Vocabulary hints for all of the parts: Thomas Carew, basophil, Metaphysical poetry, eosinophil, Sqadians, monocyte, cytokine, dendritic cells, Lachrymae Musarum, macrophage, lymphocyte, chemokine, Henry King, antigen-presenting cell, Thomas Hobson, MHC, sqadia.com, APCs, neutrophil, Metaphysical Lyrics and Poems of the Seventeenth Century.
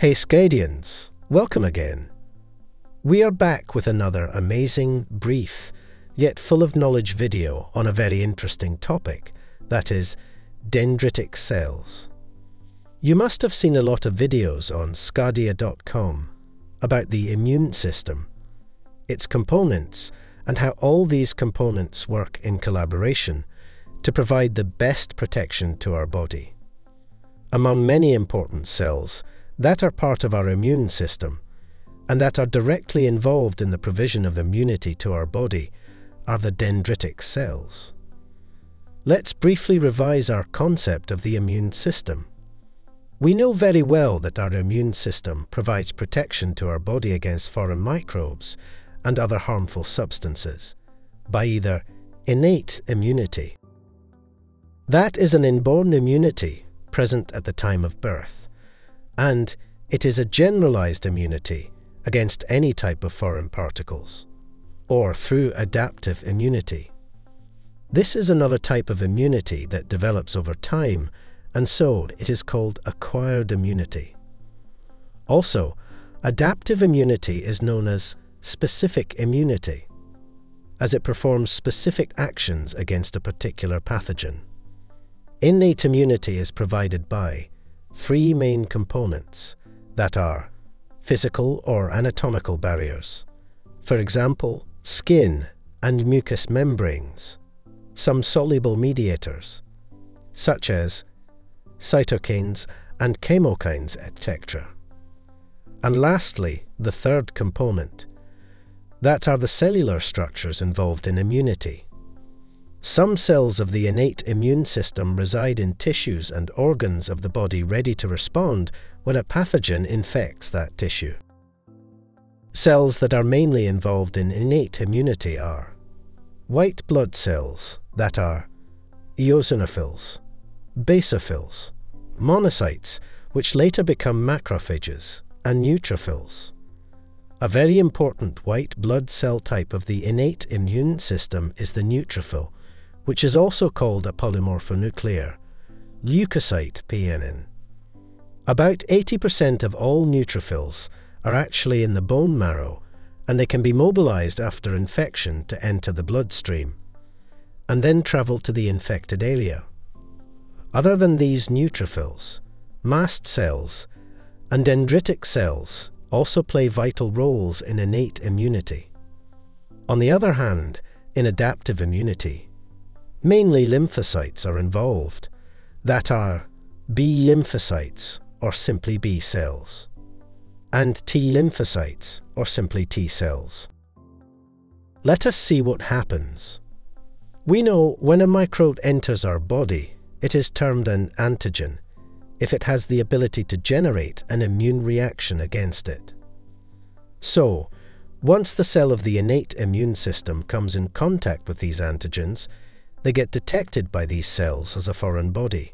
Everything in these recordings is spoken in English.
Hey Sqadians, welcome again. We are back with another amazing, brief, yet full of knowledge video on a very interesting topic, that is, dendritic cells. You must have seen a lot of videos on sqadia.com about the immune system, its components, and how all these components work in collaboration to provide the best protection to our body. Among many important cells that are part of our immune system and that are directly involved in the provision of immunity to our body are the dendritic cells. Let's briefly revise our concept of the immune system. We know very well that our immune system provides protection to our body against foreign microbes and other harmful substances by either innate immunity. That is an inborn immunity present at the time of birth, and it is a generalized immunity against any type of foreign particles, or through adaptive immunity. This is another type of immunity that develops over time, and so it is called acquired immunity. Also, adaptive immunity is known as specific immunity, as it performs specific actions against a particular pathogen. Innate immunity is provided by three main components that are physical or anatomical barriers, for example, skin and mucous membranes, some soluble mediators, such as cytokines and chemokines, etc. And lastly, the third component, that are the cellular structures involved in immunity. Some cells of the innate immune system reside in tissues and organs of the body ready to respond when a pathogen infects that tissue. Cells that are mainly involved in innate immunity are white blood cells that are eosinophils, basophils, monocytes, which later become macrophages, and neutrophils. A very important white blood cell type of the innate immune system is the neutrophil, which is also called a polymorphonuclear, leukocyte (PNN). About 80% of all neutrophils are actually in the bone marrow, and they can be mobilized after infection to enter the bloodstream, and then travel to the infected area. Other than these neutrophils, mast cells and dendritic cells also play vital roles in innate immunity. On the other hand, in adaptive immunity, mainly lymphocytes are involved, that are B lymphocytes, or simply B cells, and T lymphocytes, or simply T cells. Let us see what happens. We know when a microbe enters our body, it is termed an antigen if it has the ability to generate an immune reaction against it. So, once the cell of the innate immune system comes in contact with these antigens, they get detected by these cells as a foreign body,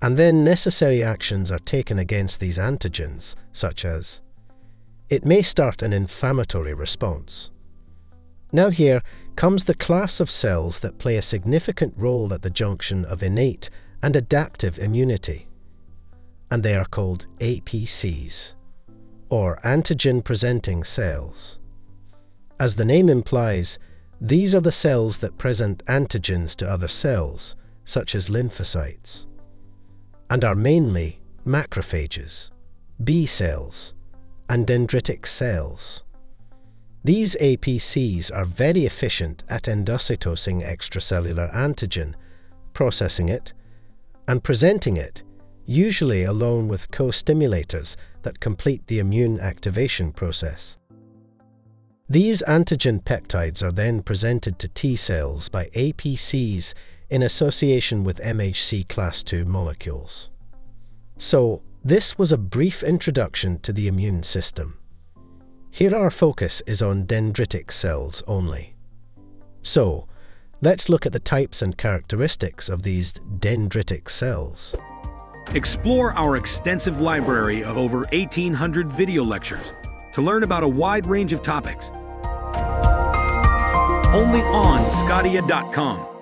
and then necessary actions are taken against these antigens, such as it may start an inflammatory response. Now here comes the class of cells that play a significant role at the junction of innate and adaptive immunity, and they are called APCs, or antigen-presenting cells. As the name implies, these are the cells that present antigens to other cells, such as lymphocytes, and are mainly macrophages, B cells, and dendritic cells. These APCs are very efficient at endocytosing extracellular antigen, processing it, and presenting it, usually along with co-stimulators that complete the immune activation process. These antigen peptides are then presented to T cells by APCs in association with MHC class II molecules. So, this was a brief introduction to the immune system. Here our focus is on dendritic cells only. So, let's look at the types and characteristics of these dendritic cells. Explore our extensive library of over 1,800 video lectures to learn about a wide range of topics. Only on sqadia.com.